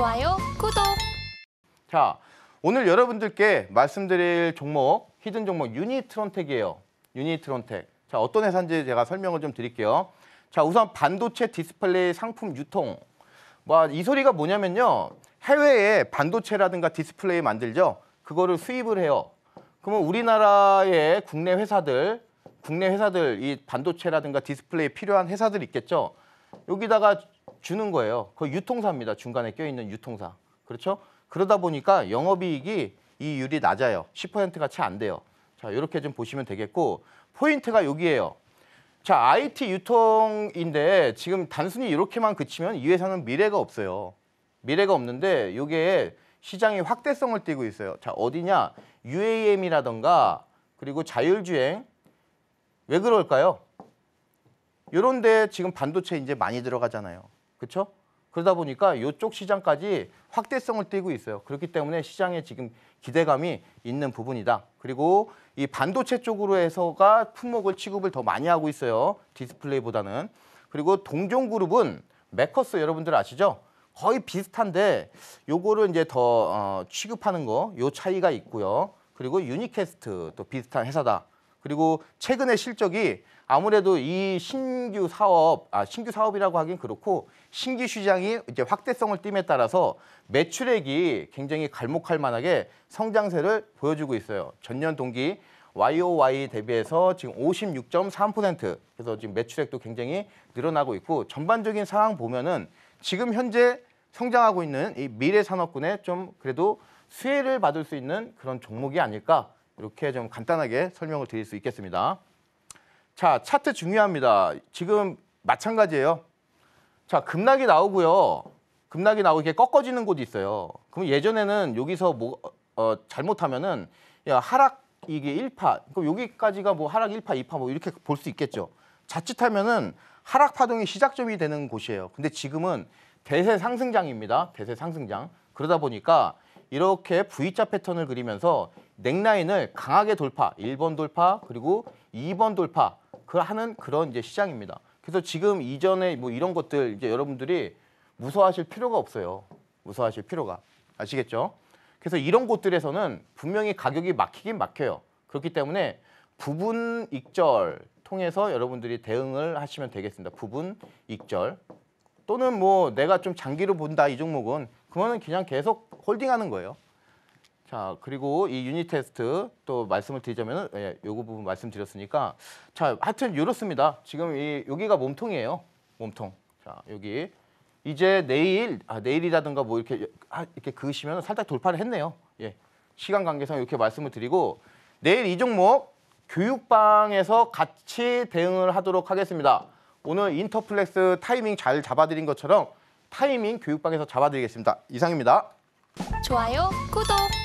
좋아요, 구독! 자, 오늘 여러분들께 말씀드릴 종목, 히든 종목 유니트론텍이에요. 유니트론텍. 자, 어떤 회사인지 제가 설명을 좀 드릴게요. 자, 우선 반도체 디스플레이 상품 유통. 와, 이 소리가 뭐냐면요. 해외에 반도체라든가 디스플레이 만들죠. 그거를 수입을 해요. 그러면 우리나라의 국내 회사들 이 반도체라든가 디스플레이 필요한 회사들 있겠죠. 여기다가 주는 거예요. 그 유통사입니다. 중간에 껴있는 유통사. 그렇죠? 그러다 보니까 영업이익이 이율이 낮아요. 10%가 채 안 돼요. 자, 이렇게 좀 보시면 되겠고 포인트가 여기예요. 자, IT 유통인데 지금 단순히 이렇게만 그치면 이 회사는 미래가 없어요. 미래가 없는데 이게 시장의 확대성을 띠고 있어요. 자, 어디냐? UAM이라던가 그리고 자율주행. 왜 그럴까요? 이런 데 지금 반도체 이제 많이 들어가잖아요. 그렇죠? 그러다 보니까 이쪽 시장까지 확대성을 띠고 있어요. 그렇기 때문에 시장에 지금 기대감이 있는 부분이다. 그리고 이 반도체 쪽으로 해서가 품목을 취급을 더 많이 하고 있어요. 디스플레이보다는. 그리고 동종그룹은 메커스 여러분들 아시죠? 거의 비슷한데 요거를 이제 더 취급하는 거 요 차이가 있고요. 그리고 유니캐스트 또 비슷한 회사다. 그리고 최근에 실적이 아무래도 이 신규 사업이라고 하긴 그렇고 신규 시장이 이제 확대성을 띨에 따라서 매출액이 굉장히 갈목할 만하게 성장세를 보여주고 있어요. 전년 동기 YOY 대비해서 지금 56.3%. 그래서 지금 매출액도 굉장히 늘어나고 있고 전반적인 상황 보면은 지금 현재 성장하고 있는 이 미래 산업군에 좀 그래도 수혜를 받을 수 있는 그런 종목이 아닐까. 이렇게 좀 간단하게 설명을 드릴 수 있겠습니다. 자, 차트 중요합니다. 지금 마찬가지예요. 자, 급락이 나오고요. 급락이 나오고 이렇게 꺾어지는 곳이 있어요. 그럼 예전에는 여기서 잘못하면은 야, 하락 이게 1파. 그럼 여기까지가 뭐 하락 1파, 2파 뭐 이렇게 볼 수 있겠죠. 자칫하면은 하락 파동의 시작점이 되는 곳이에요. 근데 지금은 대세 상승장입니다. 대세 상승장. 그러다 보니까 이렇게 V자 패턴을 그리면서 넥라인을 강하게 돌파, 1번 돌파, 그리고 2번 돌파, 하는 그런 이제 시장입니다. 그래서 지금 이전에 뭐 이런 것들 이제 여러분들이 무서워하실 필요가 없어요. 무서워하실 필요가. 아시겠죠? 그래서 이런 곳들에서는 분명히 가격이 막히긴 막혀요. 그렇기 때문에 부분 익절 통해서 여러분들이 대응을 하시면 되겠습니다. 부분 익절. 또는 뭐 내가 좀 장기로 본다 이 종목은 그거는 그냥 계속 홀딩하는 거예요. 자, 그리고 이 유닛 테스트 또 말씀을 드리자면은 예, 요거 부분 말씀드렸으니까 자, 하여튼 이렇습니다. 지금 이 여기가 몸통이에요. 몸통. 자, 여기 이제 내일이라든가 뭐 이렇게 그으시면 살짝 돌파를 했네요. 예. 시간 관계상 이렇게 말씀을 드리고 내일 이 종목 교육방에서 같이 대응을 하도록 하겠습니다. 오늘 인터플렉스 타이밍 잘 잡아드린 것처럼 타이밍 교육방에서 잡아드리겠습니다. 이상입니다. 좋아요, 구독!